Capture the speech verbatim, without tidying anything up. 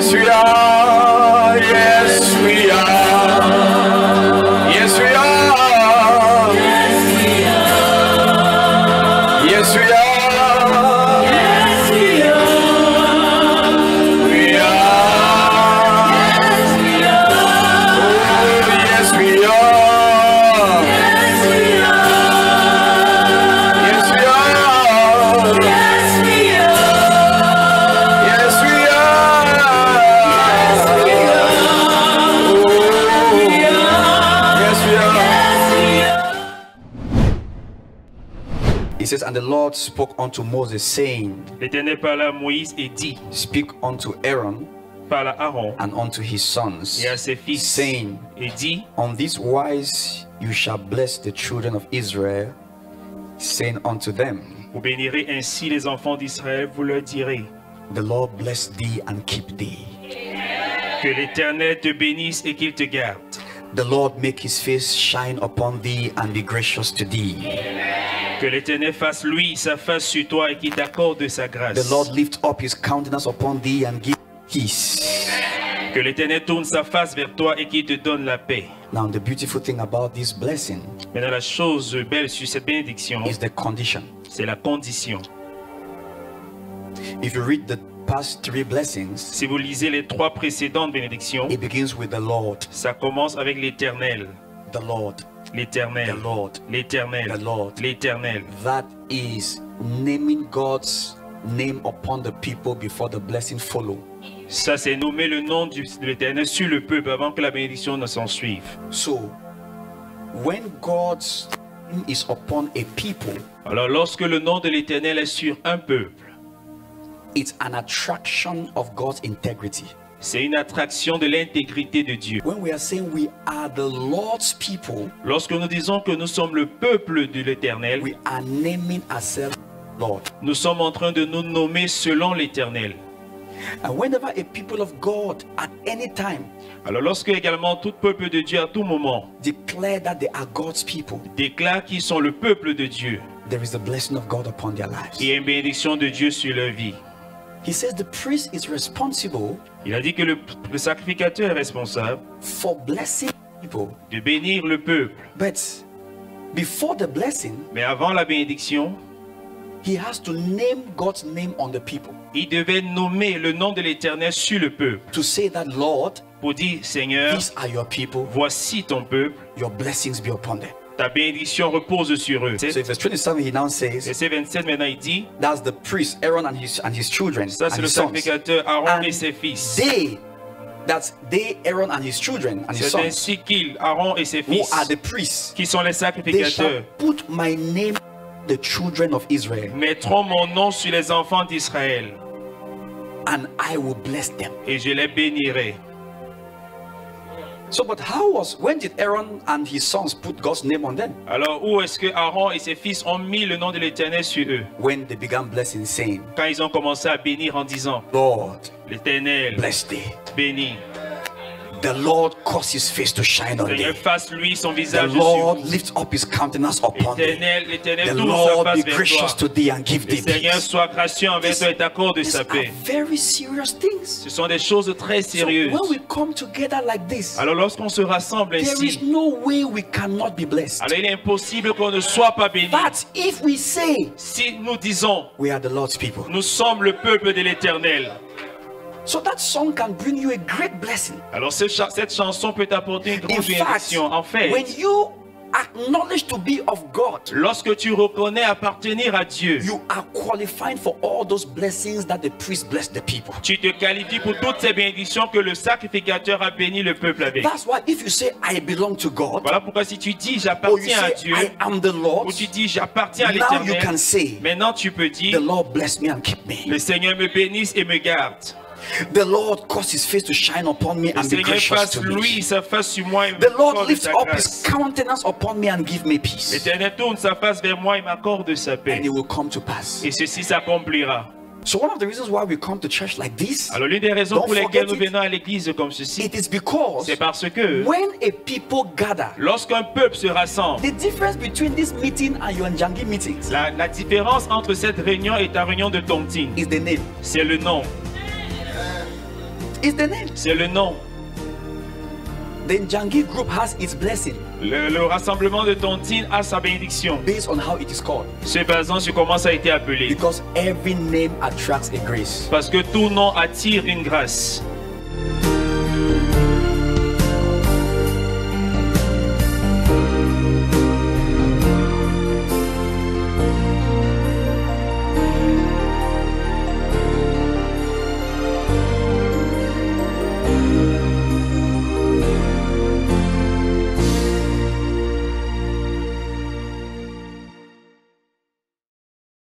Yes, we are. Yes, we are. Yes, we are. Yes, we are. Yes, we are. It says, and the Lord spoke unto Moses, saying, speak unto Aaron and unto his sons, saying, on this wise you shall bless the children of Israel, saying unto them, vous bénirez ainsi les enfants d'Israël, vous leur direz, the Lord bless thee and keep thee. Que l'Éternel te bénisse et qu'il te garde. The Lord make his face shine upon thee and be gracious to thee. Que l'Éternel fasse lui sa face sur toi et qu'il t'accorde sa grâce. The Lord lift up his countenance upon thee and give peace. Que l'Éternel tourne sa face vers toi et qu'il te donne la paix. Now the beautiful thing about this blessing. Maintenant la chose belle sur cette bénédiction. Is the condition. C'est la condition. If you read the past three blessings, si vous lisez les trois précédentes bénédictions, it begins with the Lord. Ça commence avec l'Éternel. The Lord. L'Éternel, the Lord, l'Éternel, the Lord, l'Éternel. That is naming God's name upon the people before the blessing follow. Ça c'est nommer le nom de l'Éternel sur le peuple avant que la bénédiction ne s'en suive. So, when God's name is upon a people, alors lorsque le nom de l'Éternel est sur un peuple, it's an attraction of God's integrity. C'est une attraction de l'intégrité de Dieu. When we are saying we are the Lord's people, lorsque nous disons que nous sommes le peuple de l'Éternel, we are naming ourselves Lord. Nous sommes en train de nous nommer selon l'Éternel. And whenever a people of God at any time, alors lorsque également tout peuple de Dieu à tout moment, declare that they are God's people, déclare qu'ils sont le peuple de Dieu, there is a blessing of God upon their lives. Il y a une bénédiction de Dieu sur leur vie. He says the priest is responsible. Il a dit que le, le sacrificateur est responsable for blessing people. De bénir le peuple. But before the blessing, mais avant la bénédiction, he has to name God's name on the people. Il devait nommer le nom de l'Éternel sur le peuple. To say that Lord, pour dire Seigneur, these are your people. Voici ton peuple. Your blessings be upon them. Ta bénédiction repose sur eux. So verse twenty-seven, he now says, verset vingt-sept maintenant il dit, that's the priest Aaron and his and his children. Ça c'est le sacrificateur Aaron and et ses fils. They, that's they Aaron and his children and his sons. C'est ainsi qu'ils Aaron et ses fils. Who are the priests? Qui sont les sacrificateurs. They shall put my name on the children of Israel. Mettront mon nom sur les enfants d'Israël. And I will bless them. Et je les bénirai. So, but how was, when did Aaron and his sons put God's name on them? Alors où est-ce que Aaron et ses fils ont mis le nom de l'Éternel sur eux? When they began blessing, saying, quand ils ont commencé à bénir en disant, Lord, l'Éternel, bless thee, bénis. The Lord cause his face to shine on thee. Fasse lui son visage. The Lord lift up his countenance upon thee. The Lord be gracious to thee and give thee peace. These are very serious things. Ce sont des choses très sérieuses. So when we come together like this, alors lorsqu'on se rassemble ainsi, there is no way we cannot be blessed. Alors il est impossible qu'on ne soit pas béni. But if we say, si nous disons, we are the Lord's people, nous sommes le peuple de l'Éternel. So that song can bring you a great blessing. Alors cette, ch cette chanson peut t'apporter une grande bénédiction. En fait, when you acknowledge to be of God, lorsque tu reconnais appartenir à Dieu, you are qualified for all those blessings that the priest blessed the people. Tu te qualifies pour toutes ces bénédictions que le sacrificateur a béni le peuple avec. That's why if you say I belong to God, voilà pourquoi si tu dis j'appartiens à Dieu, I am the Lord, ou tu dis j'appartiens à l'Éternel, now you can say, maintenant tu peux dire, the Lord bless me and keep me. Le Seigneur me bénisse et me garde. The Lord cause his face to shine upon me and be gracious to me. The Lord lift up his countenance upon me and give me peace. And it will come to pass. Et ceci s'accomplira. So one of the reasons why we come to church like this, alors l'une des raisons pour lesquelles nous venons à l'église comme ceci, it is because c'est parce que when a people gather, lorsqu'un peuple se rassemble, the difference between this meeting and your Njangi meetings, la, la différence entre cette réunion et ta réunion de Tontine, is the name. C'est le nom. is the name. C'est le nom. The Jangi group has its blessing. Le, le rassemblement de Tontine a sa bénédiction. Based on how it is called. Se basant sur comment ça a été appelé. Because every name attracts a grace. Parce que tout nom attire une grâce.